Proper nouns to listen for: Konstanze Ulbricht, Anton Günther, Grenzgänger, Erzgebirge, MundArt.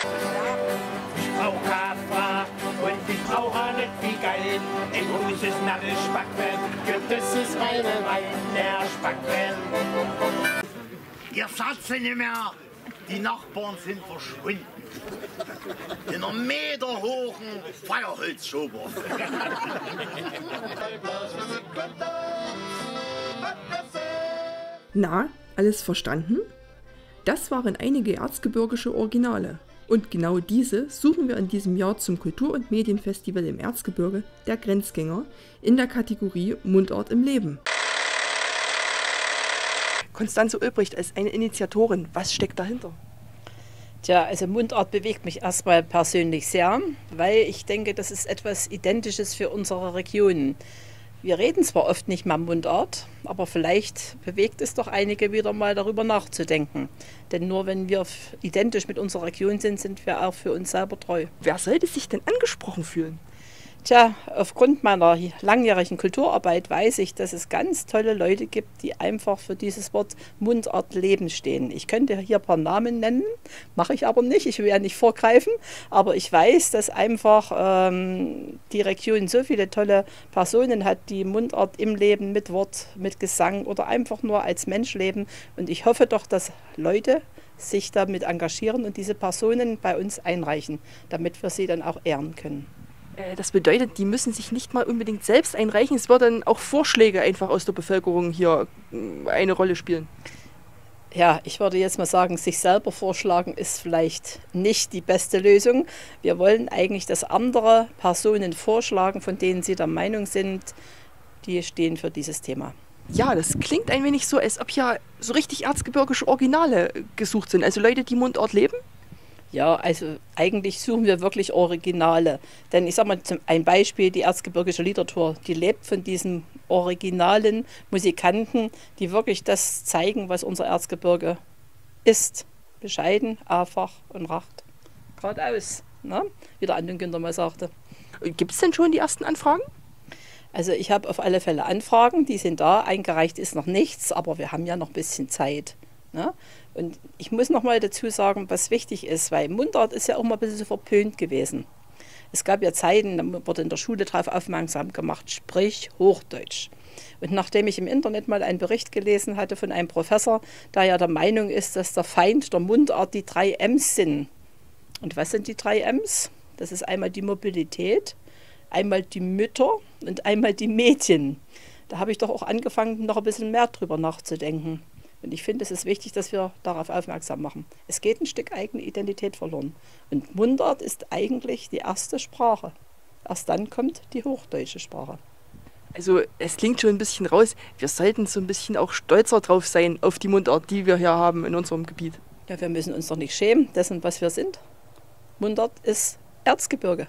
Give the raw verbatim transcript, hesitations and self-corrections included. Die Frau Kafra und die Frau Hanet, wie geil. Ein großes Nadel Spackbett, das ist meine Weiner Spackbett. Ihr seid sie nicht mehr, die Nachbarn sind verschwunden. In einer meterhohen Feierholzschober. Na, alles verstanden? Das waren einige erzgebirgische Originale. Und genau diese suchen wir in diesem Jahr zum Kultur- und Medienfestival im Erzgebirge der Grenzgänger in der Kategorie Mundart im Leben. Konstanze Ulbricht als eine Initiatorin, was steckt dahinter? Tja, also Mundart bewegt mich erstmal persönlich sehr, weil ich denke, das ist etwas Identisches für unsere Region. Wir reden zwar oft nicht mal Mundart, aber vielleicht bewegt es doch einige wieder mal darüber nachzudenken. Denn nur wenn wir identisch mit unserer Region sind, sind wir auch für uns selber treu. Wer sollte sich denn angesprochen fühlen? Tja, aufgrund meiner langjährigen Kulturarbeit weiß ich, dass es ganz tolle Leute gibt, die einfach für dieses Wort Mundart Leben stehen. Ich könnte hier ein paar Namen nennen, mache ich aber nicht, ich will ja nicht vorgreifen, aber ich weiß, dass einfach ähm, die Region so viele tolle Personen hat, die Mundart im Leben mit Wort, mit Gesang oder einfach nur als Mensch leben, und ich hoffe doch, dass Leute sich damit engagieren und diese Personen bei uns einreichen, damit wir sie dann auch ehren können. Das bedeutet, die müssen sich nicht mal unbedingt selbst einreichen. Es werden auch Vorschläge einfach aus der Bevölkerung hier eine Rolle spielen. Ja, ich würde jetzt mal sagen, sich selber vorschlagen ist vielleicht nicht die beste Lösung. Wir wollen eigentlich, dass andere Personen vorschlagen, von denen sie der Meinung sind, die stehen für dieses Thema. Ja, das klingt ein wenig so, als ob ja so richtig erzgebirgische Originale gesucht sind. Also Leute, die Mundart leben. Ja, also eigentlich suchen wir wirklich Originale, denn ich sage mal zum, ein Beispiel, die erzgebirgische Liedertour, die lebt von diesen originalen Musikanten, die wirklich das zeigen, was unser Erzgebirge ist. Bescheiden, einfach und racht. Geradeaus, ne? Wie der Anton Günther mal sagte. Gibt es denn schon die ersten Anfragen? Also ich habe auf alle Fälle Anfragen, die sind da, eingereicht ist noch nichts, aber wir haben ja noch ein bisschen Zeit. Ja, und ich muss noch mal dazu sagen, was wichtig ist, weil Mundart ist ja auch mal ein bisschen so verpönt gewesen. Es gab ja Zeiten, da wurde in der Schule darauf aufmerksam gemacht, sprich Hochdeutsch. Und nachdem ich im Internet mal einen Bericht gelesen hatte von einem Professor, der ja der Meinung ist, dass der Feind der Mundart die drei M's sind. Und was sind die drei M's? Das ist einmal die Mobilität, einmal die Mütter und einmal die Mädchen. Da habe ich doch auch angefangen, noch ein bisschen mehr drüber nachzudenken. Und ich finde, es ist wichtig, dass wir darauf aufmerksam machen. Es geht ein Stück eigene Identität verloren. Und Mundart ist eigentlich die erste Sprache. Erst dann kommt die hochdeutsche Sprache. Also es klingt schon ein bisschen raus, wir sollten so ein bisschen auch stolzer drauf sein, auf die Mundart, die wir hier haben in unserem Gebiet. Ja, wir müssen uns doch nicht schämen dessen, was wir sind. Mundart ist Erzgebirge.